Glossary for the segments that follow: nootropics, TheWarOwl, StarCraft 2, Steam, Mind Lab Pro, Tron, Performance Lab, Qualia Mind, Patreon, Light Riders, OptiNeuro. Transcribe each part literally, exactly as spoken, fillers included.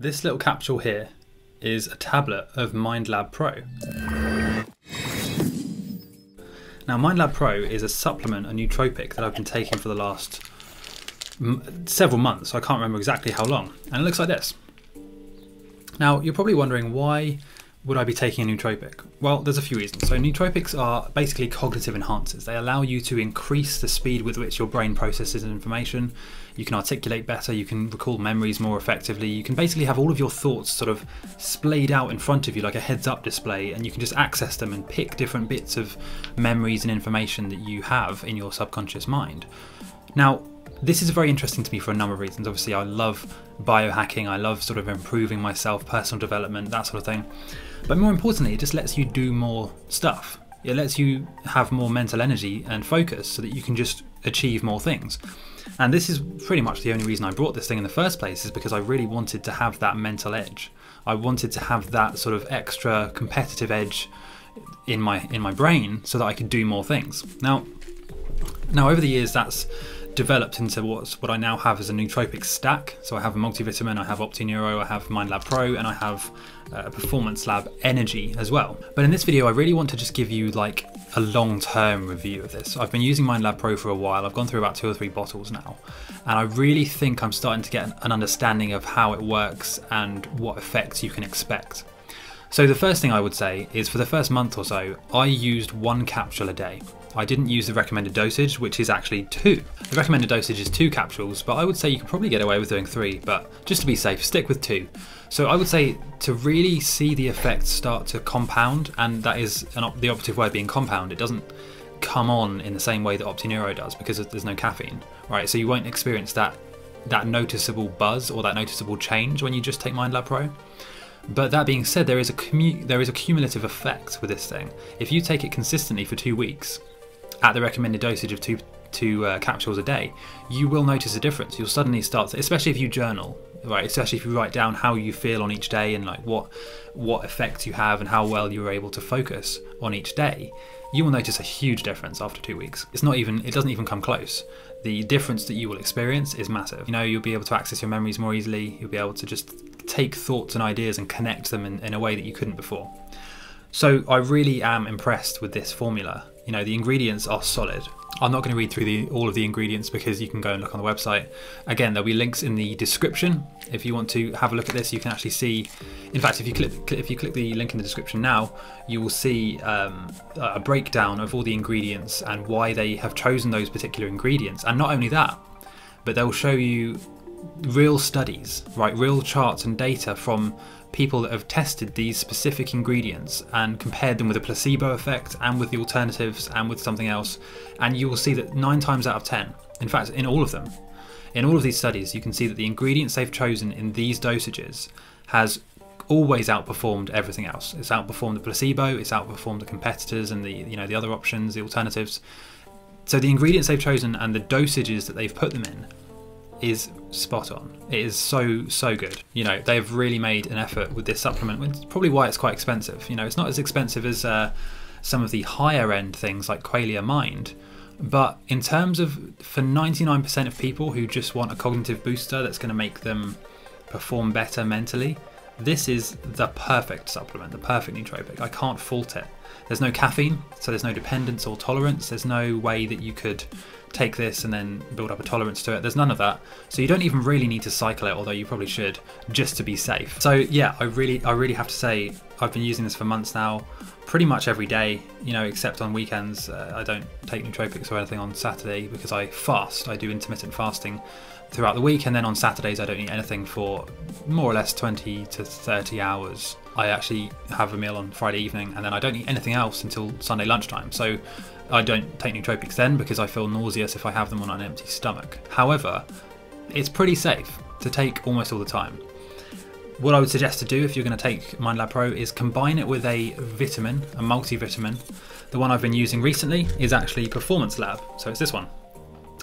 This little capsule here is a tablet of Mind Lab Pro. Now, Mind Lab Pro is a supplement, a nootropic that I've been taking for the last m several months. I can't remember exactly how long, and it looks like this. Now, you're probably wondering, why would I be taking a nootropic? Well, there's a few reasons. So nootropics are basically cognitive enhancers. They allow you to increase the speed with which your brain processes information. You can articulate better, you can recall memories more effectively, you can basically have all of your thoughts sort of splayed out in front of you like a heads-up display, and you can just access them and pick different bits of memories and information that you have in your subconscious mind. Now, this is very interesting to me for a number of reasons. Obviously, I love biohacking, I love sort of improving myself, personal development, that sort of thing. But more importantly, it just lets you do more stuff. It lets you have more mental energy and focus so that you can just achieve more things. And this is pretty much the only reason I brought this thing in the first place, is because I really wanted to have that mental edge. I wanted to have that sort of extra competitive edge in my in my brain so that I could do more things. Now, now over the years, that's developed into what's what I now have as a nootropic stack. So I have a multivitamin, I have OptiNeuro, I have Mind Lab Pro, and I have uh, Performance Lab Energy as well. But in this video, I really want to just give you like a long-term review of this. I've been using Mind Lab Pro for a while. I've gone through about two or three bottles now, and I really think I'm starting to get an understanding of how it works and what effects you can expect. So the first thing I would say is, for the first month or so, I used one capsule a day. I didn't use the recommended dosage, which is actually two. The recommended dosage is two capsules, but I would say you could probably get away with doing three, but just to be safe, stick with two. So I would say, to really see the effects start to compound, and that is an op the operative word being compound, it doesn't come on in the same way that OptiNeuro does because there's no caffeine, right? So you won't experience that, that noticeable buzz or that noticeable change when you just take Mind Lab Pro. But that being said, there is a commu there is a cumulative effect with this thing. If you take it consistently for two weeks at the recommended dosage of two, two uh, capsules a day, you will notice a difference. You'll suddenly start to, especially if you journal, right? Especially if you write down how you feel on each day and like what, what effects you have and how well you were able to focus on each day, you will notice a huge difference after two weeks. It's not even, it doesn't even come close. The difference that you will experience is massive. You know, you'll be able to access your memories more easily. You'll be able to just take thoughts and ideas and connect them in, in a way that you couldn't before. So I really am impressed with this formula. You know, the ingredients are solid. I'm not going to read through the, all of the ingredients because you can go and look on the website. Again, there'll be links in the description. If you want to have a look at this, you can actually see, in fact, if you click, if you click the link in the description now, you will see um, a breakdown of all the ingredients and why they have chosen those particular ingredients. And not only that, but they'll show you real studies, right? Real charts and data from people that have tested these specific ingredients and compared them with a placebo effect and with the alternatives and with something else, and you will see that nine times out of ten, in fact in all of them, in all of these studies, you can see that the ingredients they've chosen in these dosages has always outperformed everything else. It's outperformed the placebo, it's outperformed the competitors and the, you know, the other options, the alternatives. So the ingredients they've chosen and the dosages that they've put them in is spot on. It is so, so good. You know, they've really made an effort with this supplement, which is probably why it's quite expensive. You know, it's not as expensive as uh, some of the higher end things like Qualia Mind, but in terms of, for ninety-nine percent of people who just want a cognitive booster that's gonna make them perform better mentally, this is the perfect supplement, the perfect nootropic. I can't fault it. There's no caffeine, so there's no dependence or tolerance. There's no way that you could take this and then build up a tolerance to it. There's none of that. So you don't even really need to cycle it, although you probably should, just to be safe. So yeah, I really, I really have to say, I've been using this for months now, pretty much every day, you know, except on weekends. Uh, I don't take nootropics or anything on Saturday because I fast. I do intermittent fasting throughout the week, and then on Saturdays I don't eat anything for more or less twenty to thirty hours. I actually have a meal on Friday evening, and then I don't eat anything else until Sunday lunchtime. So I don't take nootropics then because I feel nauseous if I have them on an empty stomach. However, it's pretty safe to take almost all the time. What I would suggest to do if you're going to take Mind Lab Pro is combine it with a vitamin, a multivitamin. The one I've been using recently is actually Performance Lab, so it's this one.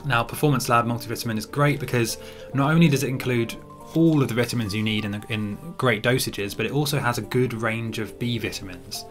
Now, Performance Lab multivitamin is great because not only does it include all of the vitamins you need in, the, in great dosages, but it also has a good range of B vitamins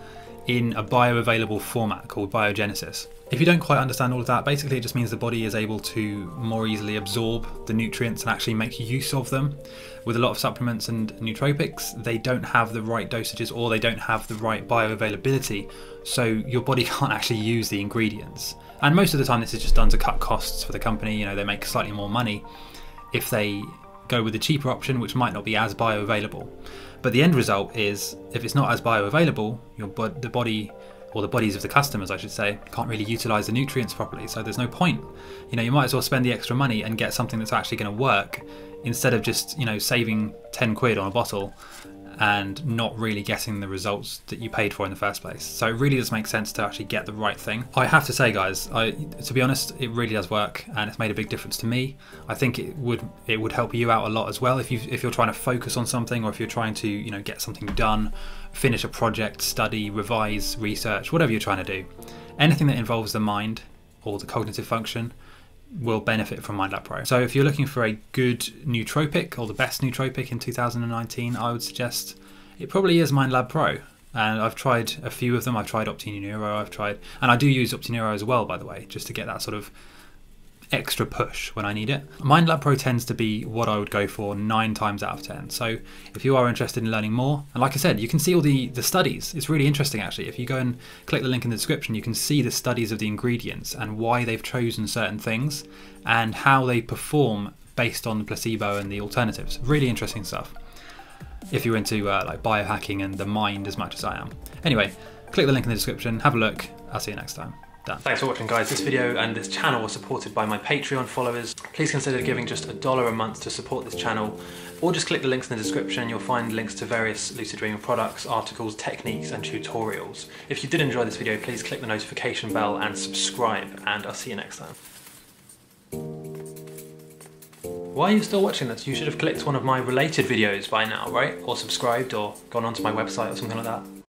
in a bioavailable format called biogenesis. If you don't quite understand all of that, basically it just means the body is able to more easily absorb the nutrients and actually make use of them. With a lot of supplements and nootropics, they don't have the right dosages or they don't have the right bioavailability, so your body can't actually use the ingredients. And most of the time this is just done to cut costs for the company. You know, they make slightly more money if they go with the cheaper option, which might not be as bioavailable. But the end result is, if it's not as bioavailable, your bo the body, or the bodies of the customers I should say, can't really utilise the nutrients properly, so there's no point. You know, you might as well spend the extra money and get something that's actually going to work, instead of just, you know, saving ten quid on a bottle and not really getting the results that you paid for in the first place. So it really does make sense to actually get the right thing. I have to say guys, I, to be honest, it really does work and it's made a big difference to me. I think it would it would help you out a lot as well if, you, if you're trying to focus on something, or if you're trying to, you know, get something done, finish a project, study, revise, research, whatever you're trying to do. Anything that involves the mind or the cognitive function will benefit from Mind Lab Pro. So if you're looking for a good nootropic, or the best nootropic in two thousand nineteen, I would suggest it probably is Mind Lab Pro. And I've tried a few of them. I've tried OptiNeuro, I've tried, and I do use OptiNeuro as well, by the way, just to get that sort of extra push when I need it. Mind Lab Pro tends to be what I would go for nine times out of ten. So if you are interested in learning more, and like I said, you can see all the, the studies. It's really interesting actually. If you go and click the link in the description, you can see the studies of the ingredients and why they've chosen certain things and how they perform based on the placebo and the alternatives. Really interesting stuff if you're into uh, like biohacking and the mind as much as I am. Anyway, click the link in the description, have a look. I'll see you next time. Done. Thanks for watching guys. This video and this channel are supported by my Patreon followers. Please consider giving just a dollar a month to support this channel, or just click the links in the description. You'll find links to various lucid dreaming products, articles, techniques and tutorials. If you did enjoy this video, please click the notification bell and subscribe, and I'll see you next time. Why are you still watching this? You should have clicked one of my related videos by now, right? Or subscribed, or gone onto my website or something like that.